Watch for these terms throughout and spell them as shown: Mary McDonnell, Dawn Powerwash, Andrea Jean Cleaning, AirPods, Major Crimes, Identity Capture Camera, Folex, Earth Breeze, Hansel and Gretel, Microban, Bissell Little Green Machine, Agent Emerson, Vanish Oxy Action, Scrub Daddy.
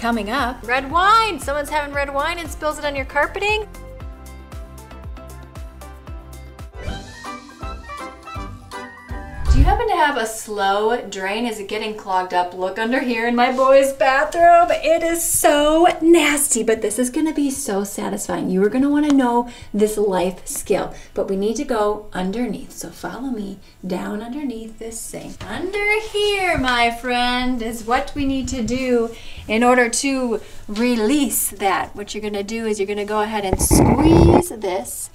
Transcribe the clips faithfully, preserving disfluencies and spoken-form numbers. Coming up, red wine. Someone's having red wine and spills it on your carpeting. Do you happen to have a slow drain? Is it getting clogged up? Look under here in my boy's bathroom. It is so nasty, but this is gonna be so satisfying. You are gonna wanna know this life skill, but we need to go underneath. So follow me down underneath this sink. Under here, my friend, is what we need to do in order to release that. What you're gonna do is you're gonna go ahead and squeeze this,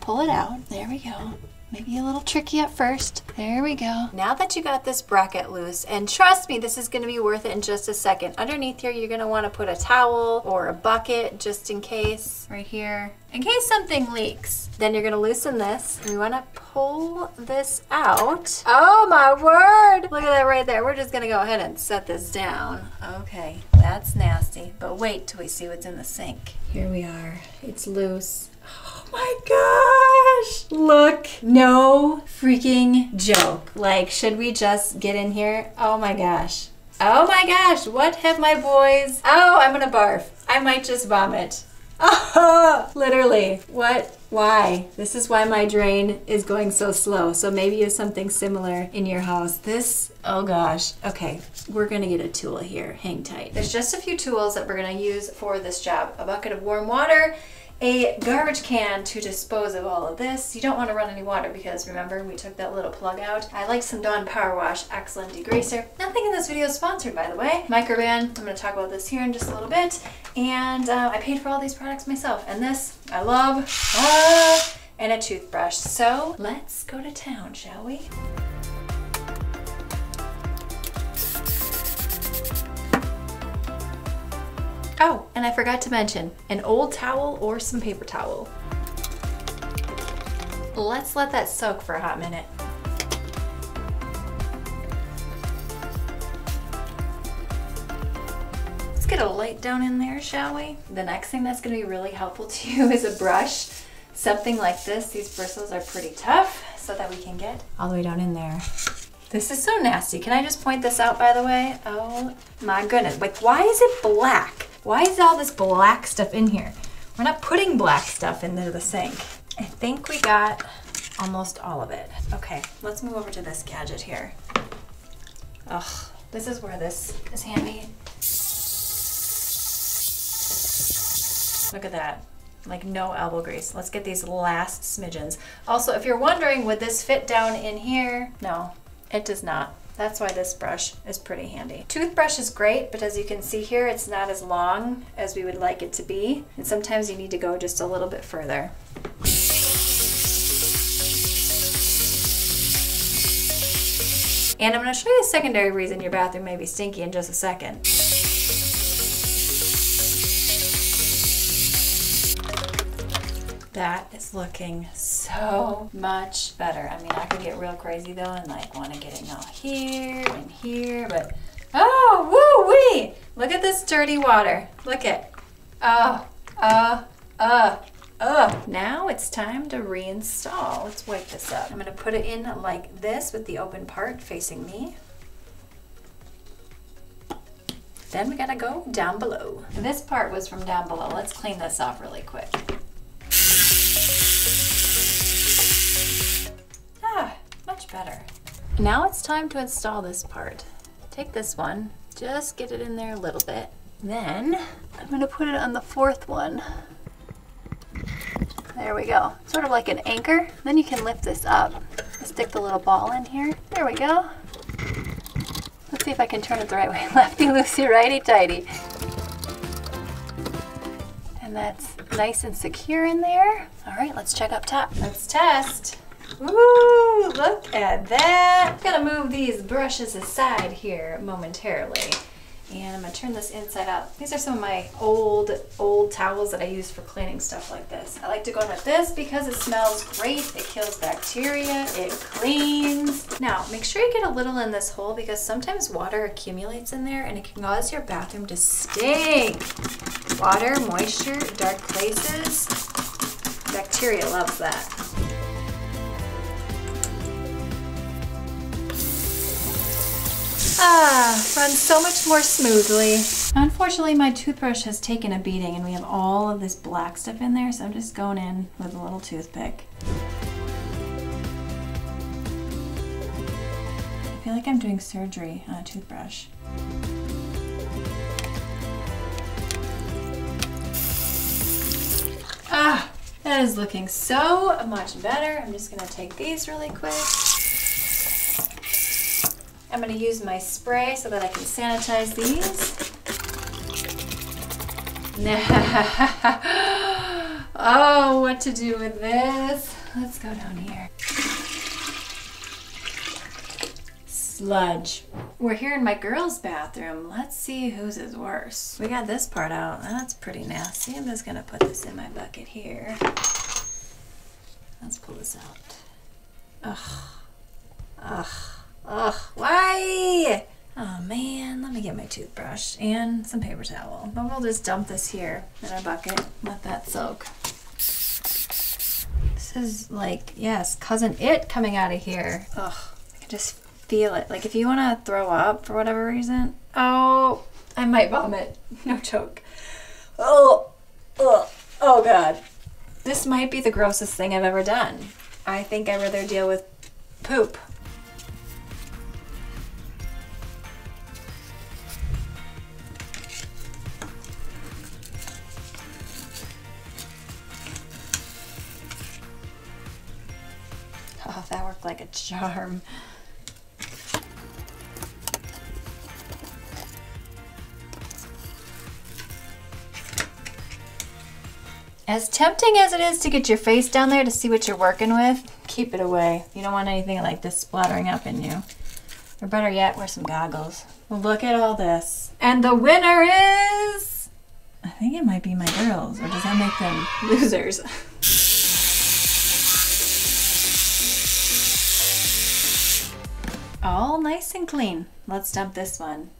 pull it out, there we go. Maybe a little tricky at first. There we go. Now that you got this bracket loose, and trust me, this is gonna be worth it in just a second. Underneath here, you're gonna wanna put a towel or a bucket just in case, right here, in case something leaks. Then you're gonna loosen this. We wanna pull this out. Oh my word! Look at that right there. We're just gonna go ahead and set this down. Okay, that's nasty, but wait till we see what's in the sink. Here we are, it's loose. Oh my gosh! Look, no freaking joke. Like, should we just get in here? Oh my gosh. Oh my gosh, what have my boys? Oh, I'm gonna barf. I might just vomit. Oh, literally, what? Why? This is why my drain is going so slow. So maybe you have something similar in your house. This, oh gosh. Okay, we're gonna get a tool here. Hang tight. There's just a few tools that we're gonna use for this job. A bucket of warm water, a garbage can to dispose of all of this. You don't want to run any water because remember we took that little plug out. I like some Dawn Powerwash, excellent degreaser. Nothing in this video is sponsored, by the way. Microban, I'm going to talk about this here in just a little bit. And uh, I paid for all these products myself. And this, I love, ah, and a toothbrush. So let's go to town, shall we? Oh, and I forgot to mention, an old towel or some paper towel. Let's let that soak for a hot minute. Let's get a light down in there, shall we? The next thing that's gonna be really helpful to you is a brush. Something like this, these bristles are pretty tough, so that we can get all the way down in there. This is so nasty. Can I just point this out, by the way? Oh my goodness, like why is it black? Why is all this black stuff in here? We're not putting black stuff into the sink. I think we got almost all of it. Okay, let's move over to this gadget here. Ugh, this is where this is handy. Look at that, like no elbow grease. Let's get these last smidgens. Also, if you're wondering, would this fit down in here? No, it does not. That's why this brush is pretty handy. Toothbrush is great, but as you can see here, it's not as long as we would like it to be. And sometimes you need to go just a little bit further. And I'm gonna show you a secondary reason your bathroom may be stinky in just a second. That is looking so much better. I mean, I could get real crazy though and like wanna get it all here and here, but oh, woo-wee! Look at this dirty water. Look at, oh, oh, oh, oh. Now it's time to reinstall. Let's wipe this up. I'm gonna put it in like this with the open part facing me. Then we gotta go down below. This part was from down below. Let's clean this off really quick. Better. Now it's time to install this part. Take this one, just get it in there a little bit. Then I'm going to put it on the fourth one. There we go. Sort of like an anchor. Then you can lift this up. Stick the little ball in here. There we go. Let's see if I can turn it the right way. Lefty loosey, righty tighty. And that's nice and secure in there. All right, let's check up top. Let's test. Ooh, look at that. I'm gonna move these brushes aside here momentarily. And I'm gonna turn this inside out. These are some of my old, old towels that I use for cleaning stuff like this. I like to go in with this because it smells great, it kills bacteria, it cleans. Now, make sure you get a little in this hole because sometimes water accumulates in there and it can cause your bathroom to stink. Water, moisture, dark places, bacteria loves that. Ah, runs so much more smoothly. Unfortunately, my toothbrush has taken a beating and we have all of this black stuff in there, so I'm just going in with a little toothpick. I feel like I'm doing surgery on a toothbrush. Ah, that is looking so much better. I'm just gonna take these really quick. I'm gonna use my spray so that I can sanitize these. Oh, what to do with this? Let's go down here. Sludge. We're here in my girls' bathroom. Let's see whose is worse. We got this part out. That's pretty nasty. I'm just gonna put this in my bucket here. Let's pull this out. Ugh. Ugh. Ugh. Why? Oh man, let me get my toothbrush and some paper towel. But we'll just dump this here in our bucket. Let that soak. This is like, yes, cousin it coming out of here. Ugh. I can just feel it. Like if you want to throw up for whatever reason, oh, I might vomit. No joke. Oh, oh, oh God. This might be the grossest thing I've ever done. I think I'd rather deal with poop. Oh, that worked like a charm. As tempting as it is to get your face down there to see what you're working with, keep it away. You don't want anything like this splattering up in you. Or better yet, wear some goggles. Look at all this. And the winner is... I think it might be my girls, or does that make them losers? All nice and clean. Let's dump this one.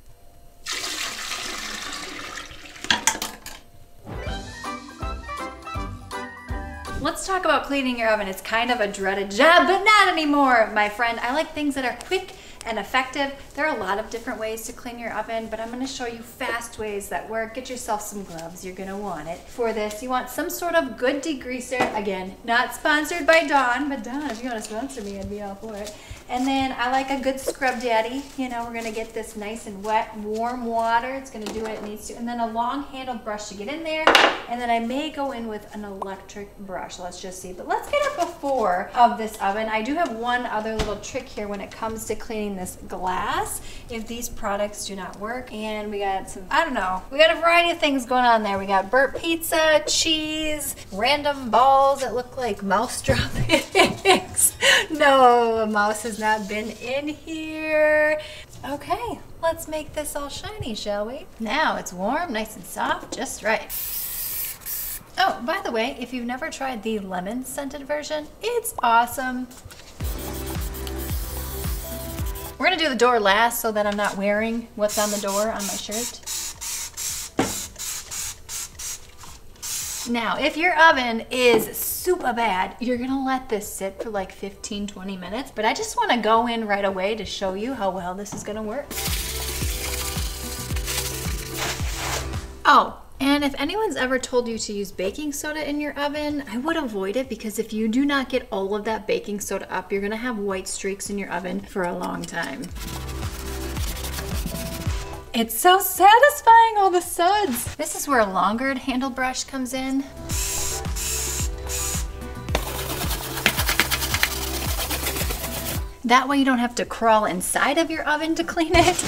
Let's talk about cleaning your oven. It's kind of a dreaded job, but not anymore, my friend. I like things that are quick and effective. There are a lot of different ways to clean your oven, but I'm gonna show you fast ways that work. Get yourself some gloves, you're gonna want it. For this, you want some sort of good degreaser. Again, not sponsored by Dawn, but Dawn, if you wanna sponsor me, I'd be all for it. And then I like a good Scrub Daddy. You know, we're gonna get this nice and wet, warm water. It's gonna do what it needs to. And then a long handled brush to get in there. And then I may go in with an electric brush. Let's just see. But let's get a before of this oven. I do have one other little trick here when it comes to cleaning this glass, if these products do not work. And we got some, I don't know, we got a variety of things going on there. We got burnt pizza, cheese, random balls that look like mouse drop eggs. No, a mouse is not been in here. Okay, let's make this all shiny, shall we? Now it's warm, nice and soft, just right. Oh, by the way, if you've never tried the lemon scented version, it's awesome. We're gonna do the door last so that I'm not wearing what's on the door on my shirt. Now, if your oven is super bad, you're gonna let this sit for like fifteen, twenty minutes, but I just wanna go in right away to show you how well this is gonna work. Oh, and if anyone's ever told you to use baking soda in your oven, I would avoid it because if you do not get all of that baking soda up, you're gonna have white streaks in your oven for a long time. It's so satisfying, all the suds. This is where a longer handle brush comes in. That way you don't have to crawl inside of your oven to clean it.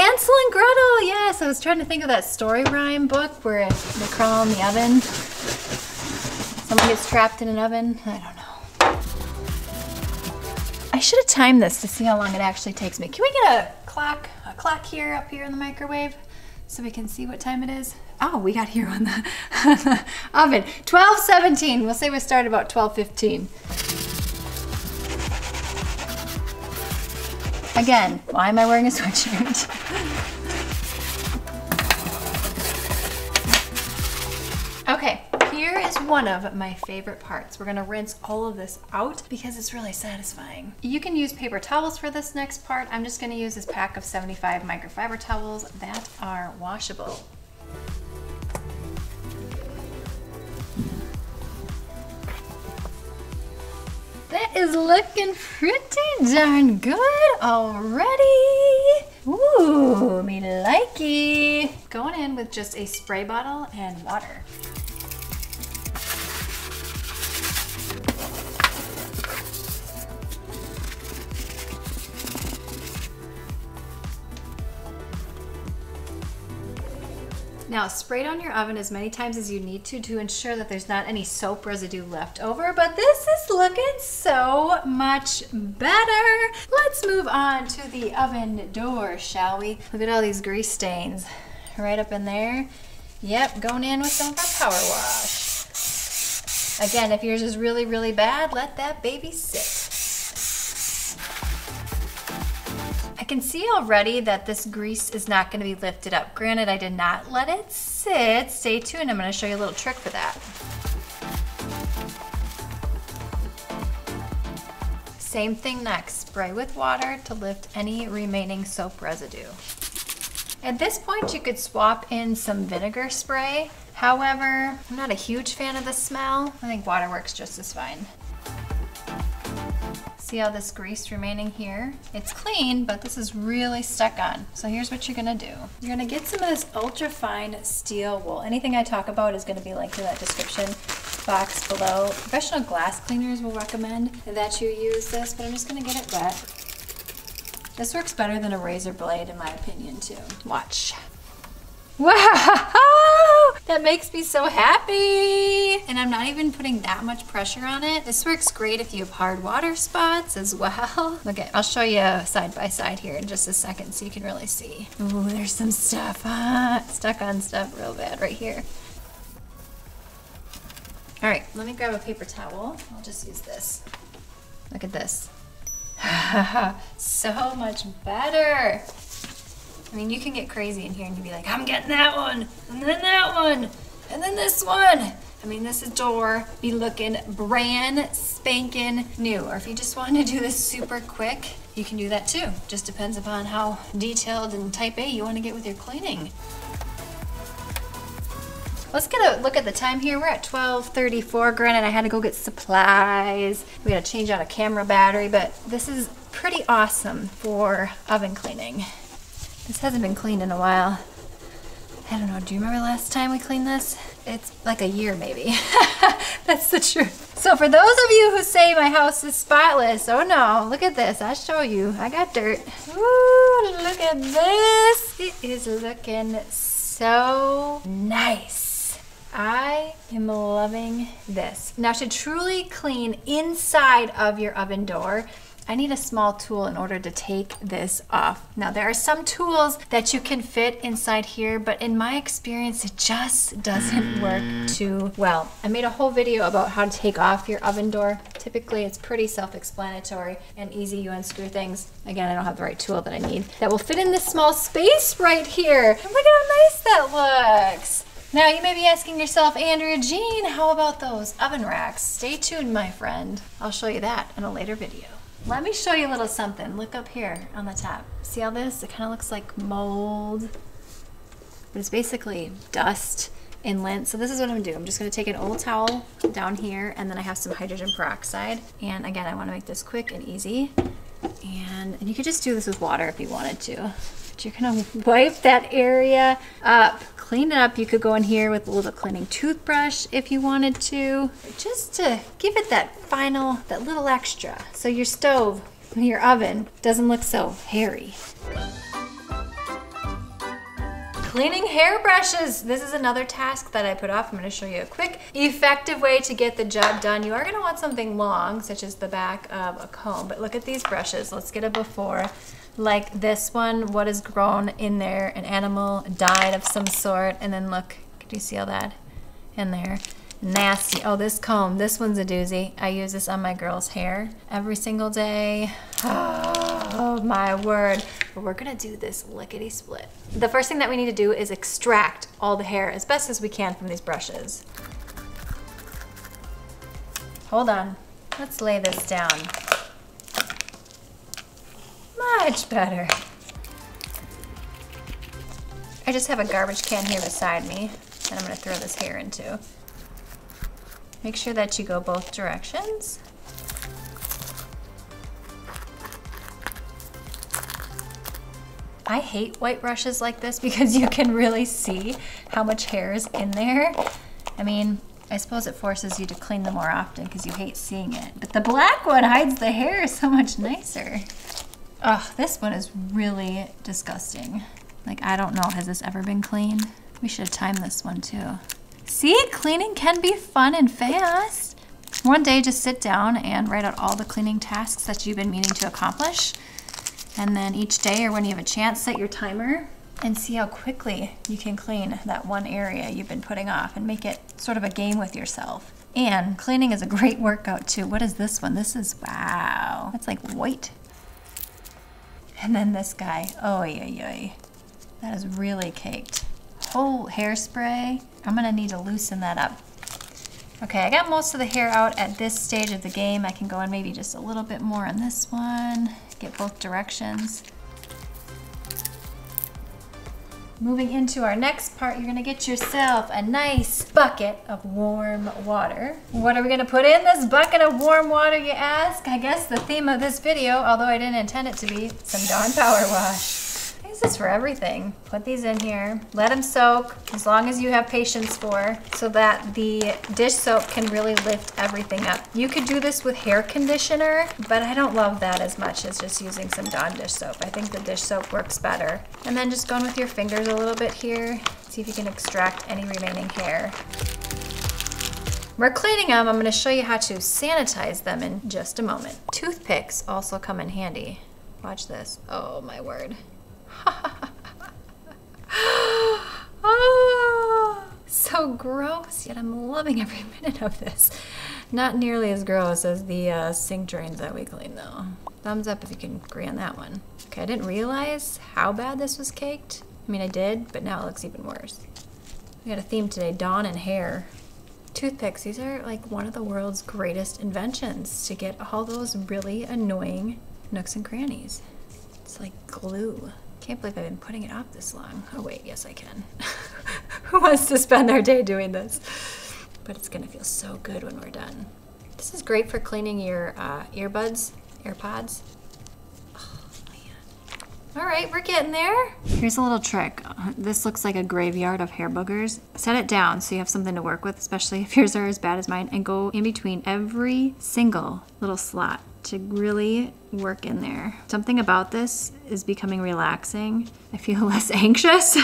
Hansel and Gretel, yes. I was trying to think of that story rhyme book where they crawl in the oven. Someone gets trapped in an oven, I don't know. I should have timed this to see how long it actually takes me. Can we get a clock, a clock here up here in the microwave so we can see what time it is? Oh, we got here on the, on the oven. twelve seventeen, we'll say we started about twelve fifteen. Again, why am I wearing a sweatshirt? Okay, here is one of my favorite parts. We're gonna rinse all of this out because it's really satisfying. You can use paper towels for this next part. I'm just gonna use this pack of seventy-five microfiber towels that are washable. That is looking pretty darn good already. Ooh, me likey. Going in with just a spray bottle and water. Now spray down your oven as many times as you need to to ensure that there's not any soap residue left over, but this is looking so much better. Let's move on to the oven door, shall we? Look at all these grease stains right up in there. Yep, going in with some power wash. Again, if yours is really, really bad, let that baby sit. I can see already that this grease is not going to be lifted up. Granted, I did not let it sit. Stay tuned, I'm going to show you a little trick for that. Same thing next, spray with water to lift any remaining soap residue. At this point, you could swap in some vinegar spray. However, I'm not a huge fan of the smell. I think water works just as fine. See all this grease remaining here? It's clean, but this is really stuck on. So here's what you're gonna do. You're gonna get some of this ultra fine steel wool. Anything I talk about is gonna be linked in that description box below. Professional glass cleaners will recommend that you use this, but I'm just gonna get it wet. This works better than a razor blade in my opinion too. Watch. Wow! That makes me so happy! And I'm not even putting that much pressure on it. This works great if you have hard water spots as well. Look at, I'll show you side by side here in just a second so you can really see. Ooh, there's some stuff, huh? Stuck on stuff real bad right here. All right, let me grab a paper towel. I'll just use this. Look at this. So much better! I mean, you can get crazy in here and you'd be like, I'm getting that one, and then that one, and then this one. I mean, this door be looking brand spanking new. Or if you just want to do this super quick, you can do that too. Just depends upon how detailed and type A you want to get with your cleaning. Let's get a look at the time here. We're at twelve thirty-four. Granted, I had to go get supplies. We had to change out a camera battery, but this is pretty awesome for oven cleaning. This hasn't been cleaned in a while. I don't know, do you remember last time we cleaned this? It's like a year maybe. That's the truth. So for those of you who say my house is spotless, oh no, look at this, I'll show you. I got dirt. Ooh, look at this. It is looking so nice. I am loving this. Now to truly clean inside of your oven door, I need a small tool in order to take this off. Now there are some tools that you can fit inside here, but in my experience, it just doesn't work too well. I made a whole video about how to take off your oven door. Typically, it's pretty self-explanatory and easy, you unscrew things. Again, I don't have the right tool that I need that will fit in this small space right here. And look at how nice that looks. Now you may be asking yourself, Andrea Jean, how about those oven racks? Stay tuned, my friend. I'll show you that in a later video. Let me show you a little something. Look up here on the top. See all this? It kind of looks like mold, but it's basically dust and lint. So this is what I'm gonna do. I'm just gonna take an old towel down here, and then I have some hydrogen peroxide. And again, I wanna make this quick and easy. And, and you could just do this with water if you wanted to. But you're gonna wipe that area up, clean it up. You could go in here with a little cleaning toothbrush if you wanted to, just to give it that final, that little extra. So your stove, your oven doesn't look so hairy. Cleaning hairbrushes. This is another task that I put off. I'm gonna show you a quick, effective way to get the job done. You are gonna want something long, such as the back of a comb, but look at these brushes. Let's get a before. Like this one, what is grown in there? An animal died of some sort, and then look, could you see all that in there? Nasty. Oh, this comb, this one's a doozy. I use this on my girl's hair every single day. Oh my word. We're gonna do this lickety split. The first thing that we need to do is extract all the hair as best as we can from these brushes. Hold on. Let's lay this down. Much better. I just have a garbage can here beside me that I'm gonna throw this hair into. Make sure that you go both directions. I hate white brushes like this because you can really see how much hair is in there. I mean, I suppose it forces you to clean them more often because you hate seeing it. But the black one hides the hair so much nicer. Oh, this one is really disgusting. Like, I don't know, has this ever been cleaned? We should have timed this one too. See, cleaning can be fun and fast. One day, just sit down and write out all the cleaning tasks that you've been meaning to accomplish. And then each day, or when you have a chance, set your timer and see how quickly you can clean that one area you've been putting off and make it sort of a game with yourself. And cleaning is a great workout too. What is this one? This is, wow, that's like white. And then this guy, oh yeah, yeah, that is really caked. Whole hairspray. I'm gonna need to loosen that up. Okay, I got most of the hair out at this stage of the game. I can go in maybe just a little bit more on this one. Get both directions. Moving into our next part, you're gonna get yourself a nice bucket of warm water. What are we gonna put in this bucket of warm water, you ask? I guess the theme of this video, although I didn't intend it to be, some Dawn Powerwash. This is for everything. Put these in here, let them soak as long as you have patience for, so that the dish soap can really lift everything up. You could do this with hair conditioner, but I don't love that as much as just using some Dawn dish soap. I think the dish soap works better. And then just go in with your fingers a little bit here, see if you can extract any remaining hair. We're cleaning them. I'm gonna show you how to sanitize them in just a moment. Toothpicks also come in handy. Watch this, oh my word. Oh, so gross, yet I'm loving every minute of this. Not nearly as gross as the uh, sink drains that we clean though. Thumbs up if you can agree on that one. Okay, I didn't realize how bad this was caked. I mean, I did, but now it looks even worse. We got a theme today, Dawn and hair. Toothpicks, these are like one of the world's greatest inventions to get all those really annoying nooks and crannies. It's like glue. Can't believe I've been putting it off this long. Oh wait, yes I can. Who wants to spend their day doing this? But it's gonna feel so good when we're done. This is great for cleaning your uh, earbuds, AirPods. Oh man. All right, we're getting there. Here's a little trick. This looks like a graveyard of hair boogers. Set it down so you have something to work with, especially if yours are as bad as mine, and go in between every single little slot to really work in there. Something about this is becoming relaxing. I feel less anxious.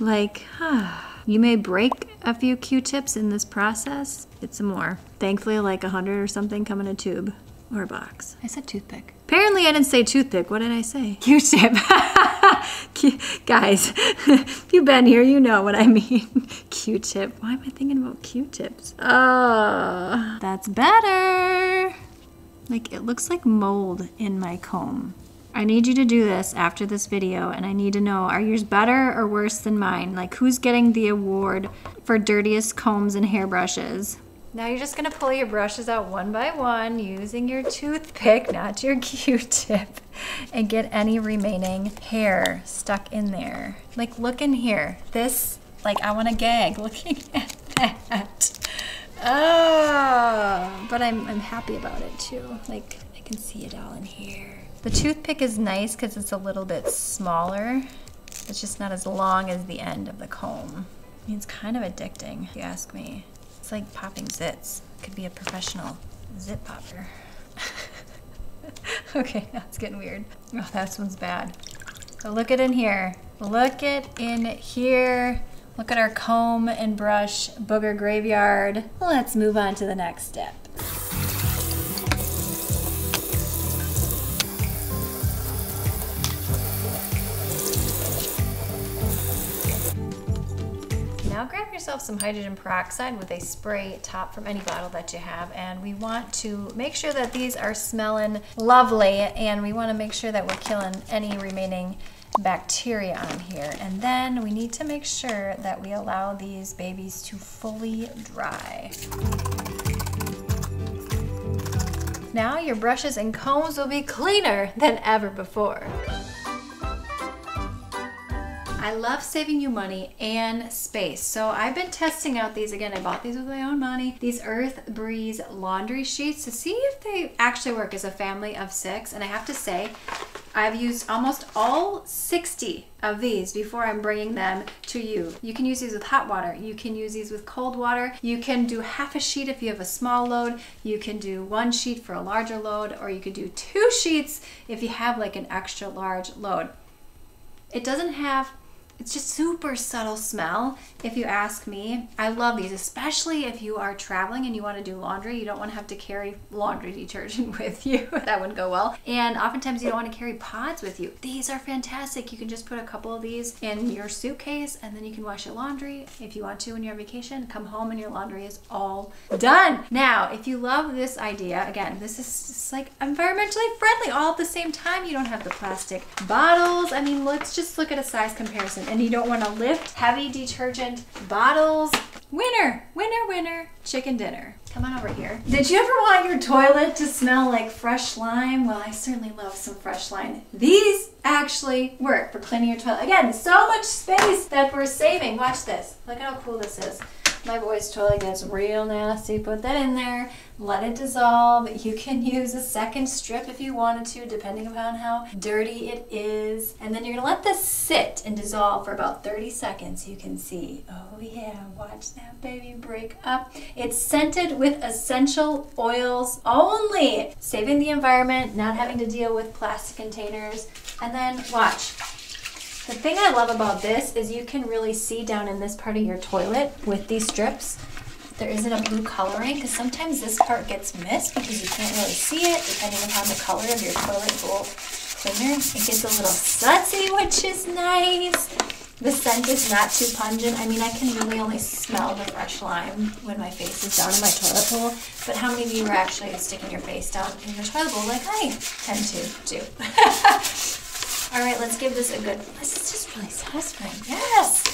Like, huh. You may break a few Q-tips in this process. Get some more. Thankfully, like a hundred or something come in a tube or a box. I said toothpick. Apparently I didn't say toothpick. What did I say? Q-tip. Guys, if you've been here, you know what I mean. Q-tip. Why am I thinking about Q-tips? Oh, that's better. Like, it looks like mold in my comb. I need you to do this after this video, and I need to know, are yours better or worse than mine? Like, who's getting the award for dirtiest combs and hairbrushes? Now you're just gonna pull your brushes out one by one using your toothpick, not your Q-tip, and get any remaining hair stuck in there. Like, look in here. This, like, I wanna gag looking at that. Oh, but I'm, I'm happy about it too. Like, I can see it all in here. The toothpick is nice because it's a little bit smaller. It's just not as long as the end of the comb. I mean, it's kind of addicting, if you ask me. It's like popping zits. Could be a professional zit popper. Okay, that's getting weird. Oh, that one's bad. So look it in here. Look it in here. Look at our comb and brush booger graveyard. Let's move on to the next step. Now grab yourself some hydrogen peroxide with a spray top from any bottle that you have, and we want to make sure that these are smelling lovely, and we want to make sure that we're killing any remaining bacteria on here. And then we need to make sure that we allow these babies to fully dry. Now your brushes and combs will be cleaner than ever before. I love saving you money and space. So I've been testing out these again. I bought these with my own money. These Earth Breeze laundry sheets to see if they actually work as a family of six. And I have to say, I've used almost all sixty of these before I'm bringing them to you. You can use these with hot water. You can use these with cold water. You can do half a sheet if you have a small load. You can do one sheet for a larger load, or you could do two sheets if you have like an extra large load. It doesn't have It's just super subtle smell, if you ask me. I love these, especially if you are traveling and you want to do laundry. You don't want to have to carry laundry detergent with you. That wouldn't go well. And oftentimes you don't want to carry pods with you. These are fantastic. You can just put a couple of these in your suitcase and then you can wash your laundry if you want to when you're on vacation. Come home and your laundry is all done. Now, if you love this idea, again, this is just like environmentally friendly all at the same time. You don't have the plastic bottles. I mean, let's just look at a size comparison. And you don't want to lift heavy detergent bottles. Winner, winner, winner, chicken dinner. Come on over here. Did you ever want your toilet to smell like fresh lime? Well, I certainly love some fresh lime. These actually work for cleaning your toilet. Again, so much space that we're saving. Watch this. Look how cool this is. My boy's toilet gets real nasty. Put that in there, let it dissolve. You can use a second strip if you wanted to, depending upon how dirty it is. And then you're gonna let this sit and dissolve for about thirty seconds. You can see, oh yeah, watch that baby break up. It's scented with essential oils only. Saving the environment, not having to deal with plastic containers. And then watch. The thing I love about this is you can really see down in this part of your toilet with these strips. There isn't a blue coloring because sometimes this part gets missed because you can't really see it depending upon the color of your toilet bowl cleaner. It gets a little sudsy, which is nice. The scent is not too pungent. I mean, I can really only smell the fresh lime when my face is down in my toilet bowl, but how many of you are actually sticking your face down in your toilet bowl like I tend to do? All right, let's give this a good, this is just really satisfying, yes!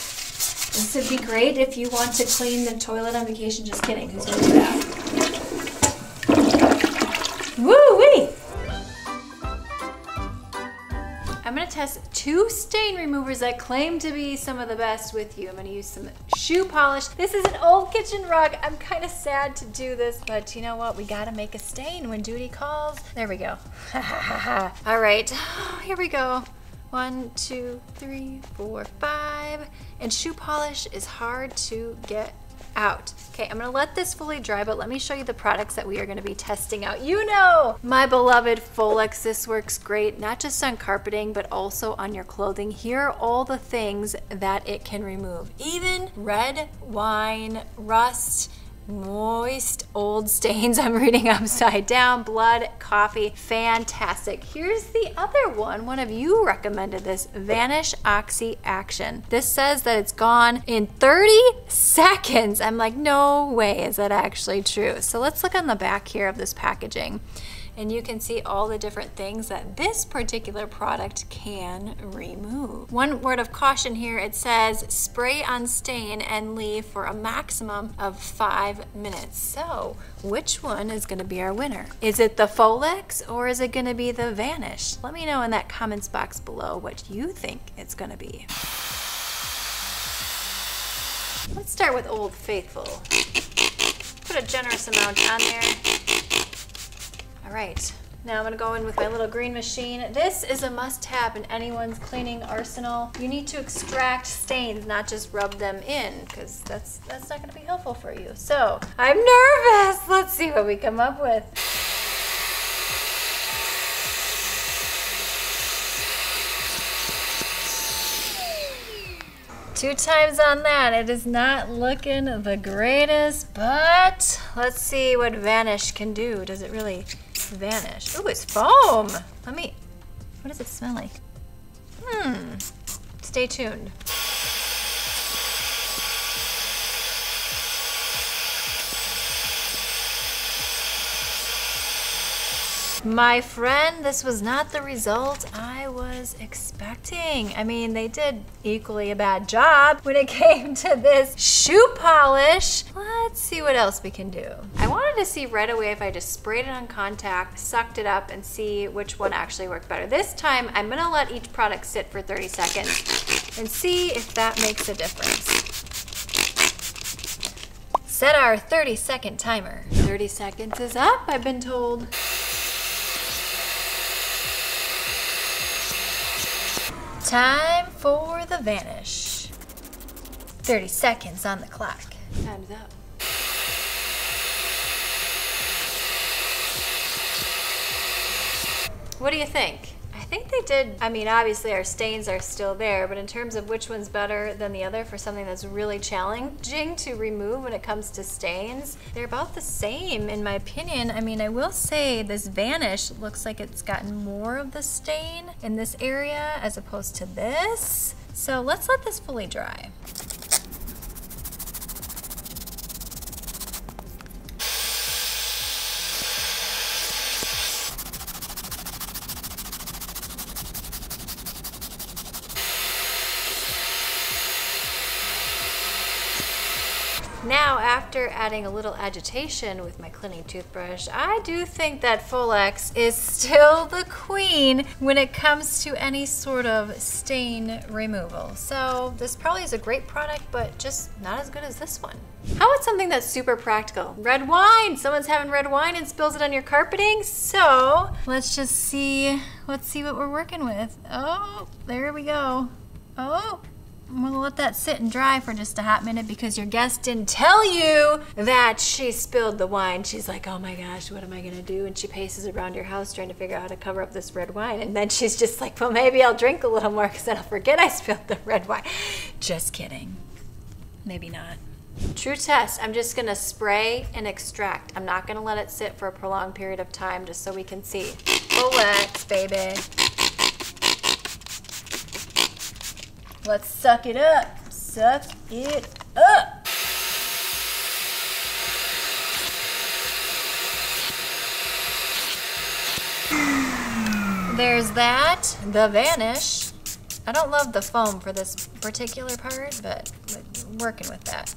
This would be great if you want to clean the toilet on vacation, just kidding, because we'll do that. Woo-wee! I'm gonna test two stain removers that claim to be some of the best with you. I'm gonna use some shoe polish. This is an old kitchen rug. I'm kind of sad to do this, but you know what? We gotta make a stain when duty calls. There we go. All right, here we go. One, two, three, four, five. And shoe polish is hard to get out. Okay, I'm gonna let this fully dry, but let me show you the products that we are gonna be testing out. You know, my beloved Folex. This works great, not just on carpeting, but also on your clothing. Here are all the things that it can remove. Even red wine, rust, moist old stains, I'm reading upside down, blood, coffee, fantastic. Here's the other one, one of you recommended this, Vanish Oxy Action. This says that it's gone in thirty seconds. I'm like, no way, is that actually true? So let's look on the back here of this packaging. And you can see all the different things that this particular product can remove. One word of caution here, it says spray on stain and leave for a maximum of five minutes. So which one is gonna be our winner? Is it the Folex or is it gonna be the Vanish? Let me know in that comments box below what you think it's gonna be. Let's start with Old Faithful. Put a generous amount on there. All right, now I'm gonna go in with my little green machine. This is a must-have in anyone's cleaning arsenal. You need to extract stains, not just rub them in, because that's, that's not gonna be helpful for you. So, I'm nervous. Let's see what we come up with. Two times on that. It is not looking the greatest, but let's see what Vanish can do. Does it really vanish? Ooh, it's foam. Let me, what does it smell like? Hmm, stay tuned. My friend, this was not the result I I was expecting. I mean, they did equally a bad job when it came to this shoe polish. Let's see what else we can do. I wanted to see right away if I just sprayed it on contact, sucked it up, and see which one actually worked better. This time, I'm gonna let each product sit for thirty seconds and see if that makes a difference. Set our thirty second timer. thirty seconds is up, I've been told. Time for the Vanish. thirty seconds on the clock. Time's up. What do you think? I think they did, I mean, obviously our stains are still there, but in terms of which one's better than the other for something that's really challenging to remove when it comes to stains, they're about the same in my opinion. I mean, I will say this Vanish looks like it's gotten more of the stain in this area as opposed to this. So let's let this fully dry. Now, after adding a little agitation with my cleaning toothbrush, I do think that Folex is still the queen when it comes to any sort of stain removal. So this probably is a great product, but just not as good as this one. How about something that's super practical? Red wine! Someone's having red wine and spills it on your carpeting, so let's just see, let's see what we're working with. Oh, there we go. Oh. I'm gonna let that sit and dry for just a hot minute because your guest didn't tell you that she spilled the wine. She's like, oh my gosh, what am I gonna do? And she paces around your house trying to figure out how to cover up this red wine. And then she's just like, well, maybe I'll drink a little more because then I'll forget I spilled the red wine. Just kidding. Maybe not. True test, I'm just gonna spray and extract. I'm not gonna let it sit for a prolonged period of time just so we can see. Folex, baby. Let's suck it up, suck it up. There's that, the Vanish. I don't love the foam for this particular part, but we're working with that.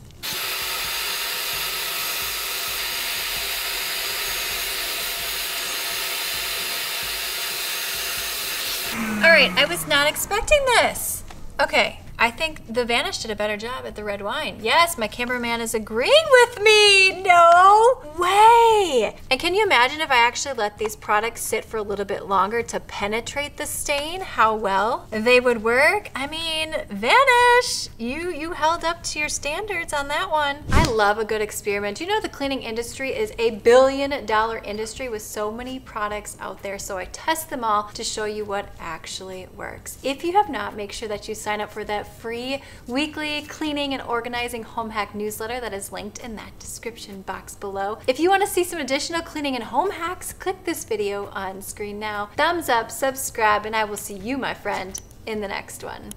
All right, I was not expecting this. Okay, I think the Vanish did a better job at the red wine. Yes, my cameraman is agreeing with me. No way. And can you imagine if I actually let these products sit for a little bit longer to penetrate the stain, how well they would work? I mean, Vanish, you, you held up to your standards on that one. I love a good experiment. You know, the cleaning industry is a billion dollar industry with so many products out there. So I test them all to show you what actually works. If you have not, make sure that you sign up for that free weekly cleaning and organizing home hack newsletter that is linked in that description box below. If you want to see some additional cleaning and home hacks, click this video on screen now. Thumbs up, subscribe, and I will see you, my friend, in the next one.